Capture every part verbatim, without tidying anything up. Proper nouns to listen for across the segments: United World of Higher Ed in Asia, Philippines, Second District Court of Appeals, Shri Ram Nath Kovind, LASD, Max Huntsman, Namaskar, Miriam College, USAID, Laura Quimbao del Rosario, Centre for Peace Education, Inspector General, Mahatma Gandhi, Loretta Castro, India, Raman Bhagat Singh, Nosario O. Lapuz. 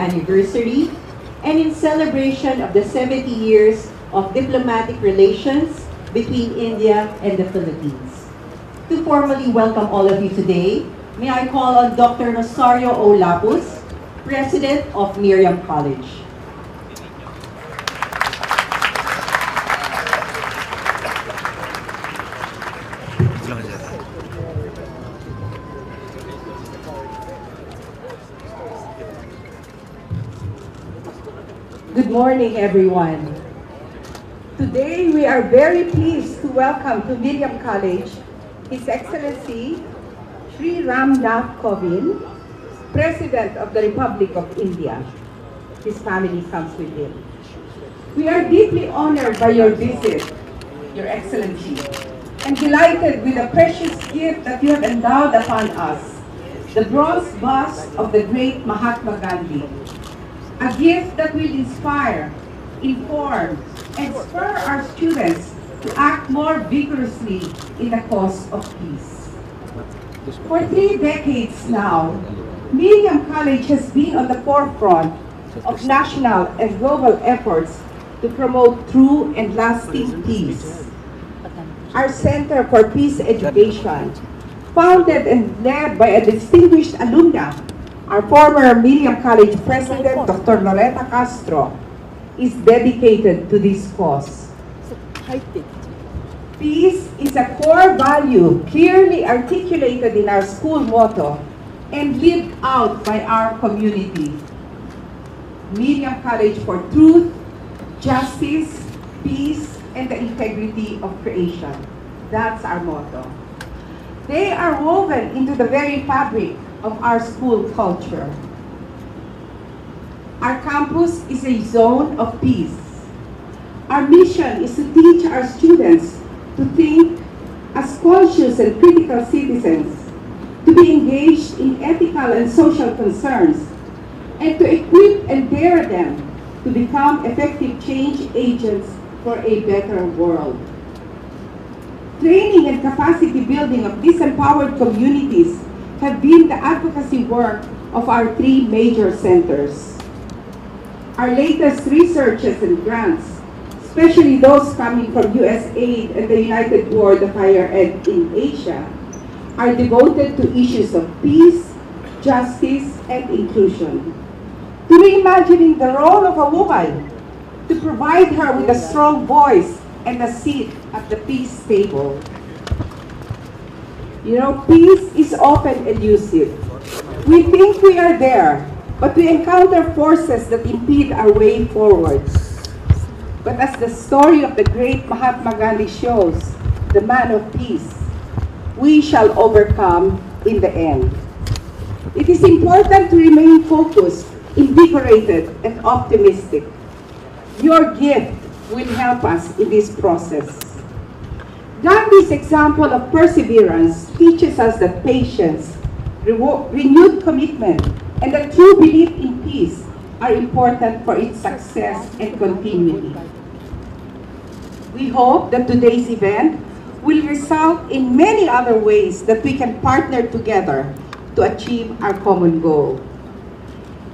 anniversary, and in celebration of the seventy years of diplomatic relations between India and the Philippines. To formally welcome all of you today, may I call on Doctor Nosario O. Lapuz, President of Miriam College. Good morning, everyone. Today, we are very pleased to welcome to Miriam College His Excellency Shri Ram Nath Kovind, President of the Republic of India. His family comes with him. We are deeply honored by your visit, Your Excellency, and delighted with the precious gift that you have endowed upon us, the bronze bust of the great Mahatma Gandhi, a gift that will inspire, inform, and spur our students to act more vigorously in the cause of peace. For three decades now, Miriam College has been on the forefront of national and global efforts to promote true and lasting peace. Our Centre for Peace Education, founded and led by a distinguished alumna, our former Miriam College President, Doctor Loretta Castro, is dedicated to this cause. Peace is a core value clearly articulated in our school motto and lived out by our community. Miriam College for Truth, Justice, Peace, and the Integrity of Creation. That's our motto. They are woven into the very fabric of our school culture. Our campus is a zone of peace. Our mission is to teach our students to think as conscious and critical citizens, to be engaged in ethical and social concerns, and to equip and dare them to become effective change agents for a better world. Training and capacity building of disempowered communities have been the advocacy work of our three major centers. Our latest researches and grants, especially those coming from U S A I D and the United World of Higher Ed in Asia, are devoted to issues of peace, justice, and inclusion. To reimagining the role of a woman, to provide her with a strong voice and a seat at the peace table. You know, peace is often elusive. We think we are there, but we encounter forces that impede our way forward. But as the story of the great Mahatma Gandhi shows, the man of peace, we shall overcome in the end. It is important to remain focused, invigorated, and optimistic. Your gift will help us in this process. Gandhi's example of perseverance teaches us that patience, renewed commitment, and a true belief in peace are important for its success and continuity. We hope that today's event will result in many other ways that we can partner together to achieve our common goal.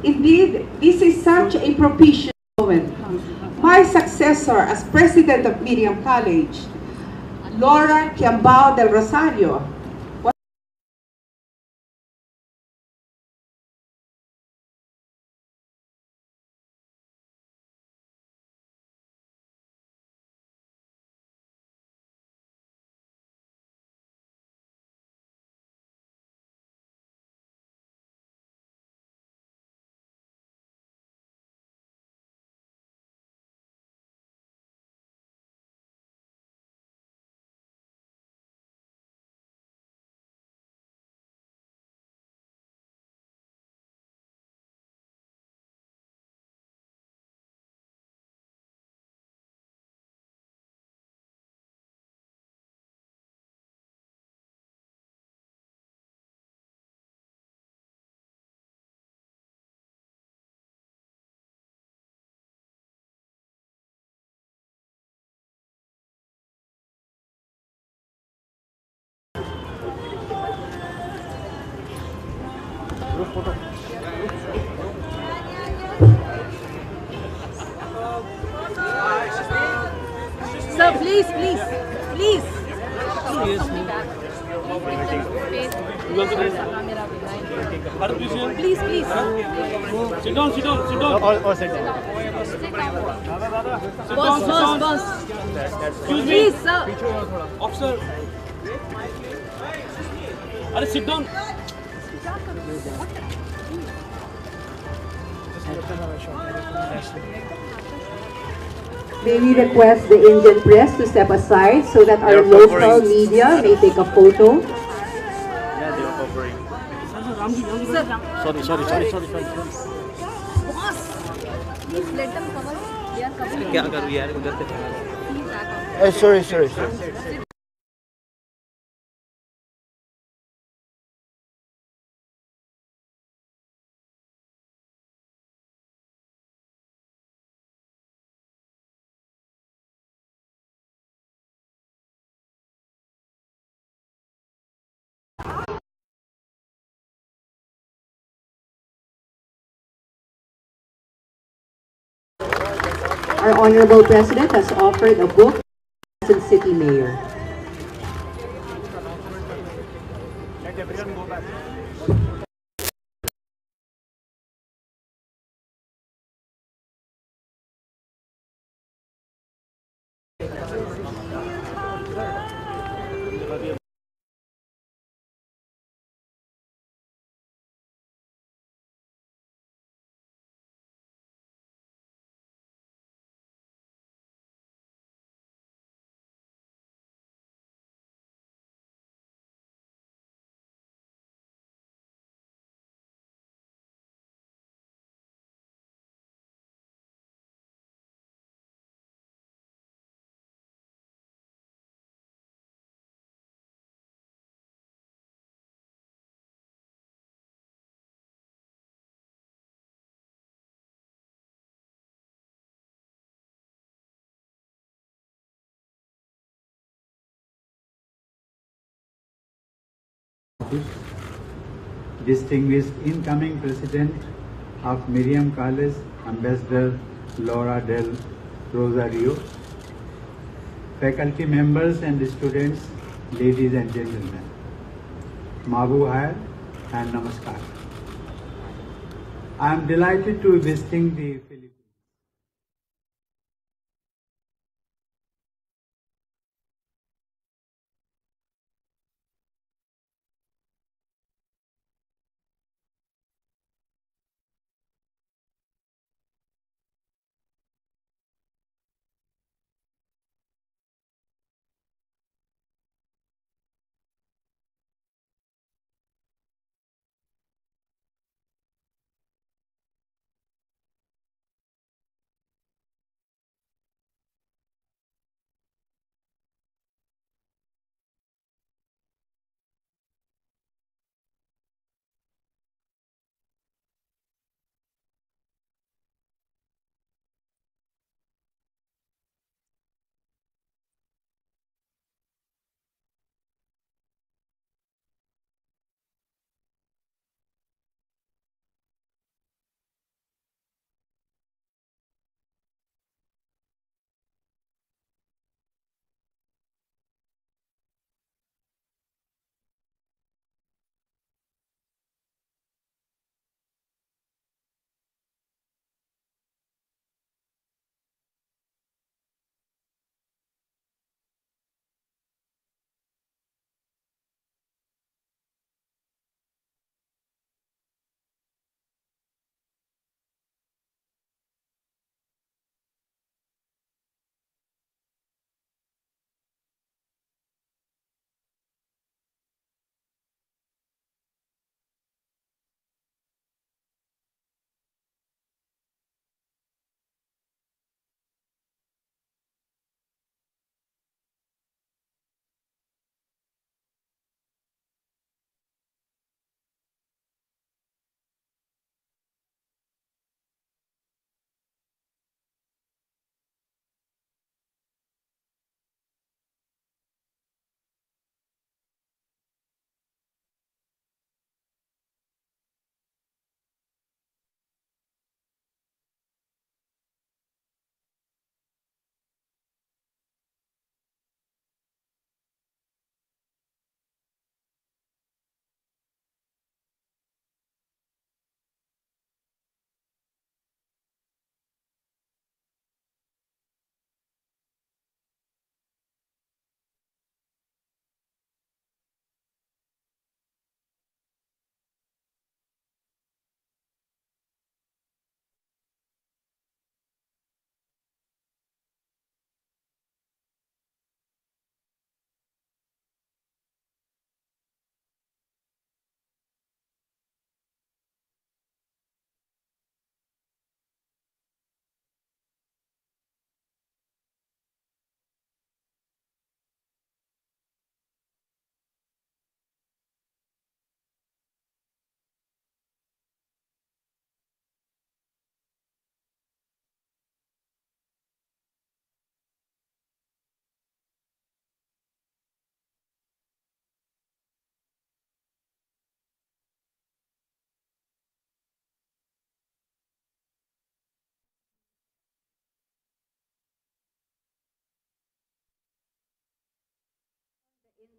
Indeed, this is such a propitious moment. My successor as president of Miriam College, Laura Quimbao del Rosario, was Gracias. Please, please, please. Excuse me. Please, please. Sit down, sit down, sit down. Or sit down. Boss, boss, boss. Excuse me. Please, sir. Officer. Arey, sit down. May we request the Indian press to step aside so that our local media may take a photo. Yeah, they are covering. Sorry, sorry, sorry, sorry. Please let them cover. They are covering. Sorry, sorry, sorry. Our Honorable President has offered a book to the present City Mayor. Let everyone go back. Distinguished incoming President of Miriam College, Ambassador Laura del Rosario, faculty members and students, ladies and gentlemen, Mabu Hai and Namaskar. I am delighted to be visiting the Philippines.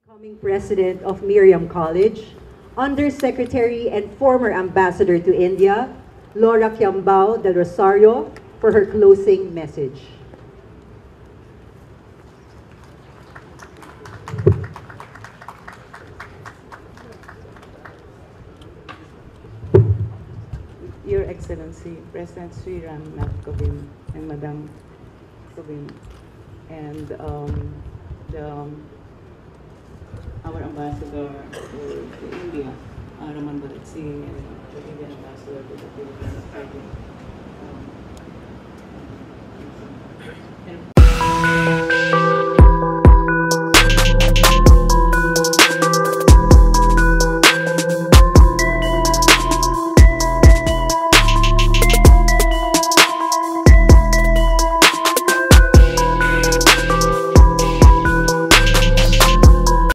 Becoming president of Miriam College, Undersecretary and former ambassador to India, Laura Quimbao del Rosario, for her closing message. Your Excellency, President Shri Ram Nath Kovind and Madam Kovind, and um, the, um, our ambassador to India, Raman Bhagat Singh, and the Indian ambassador to the Philippines,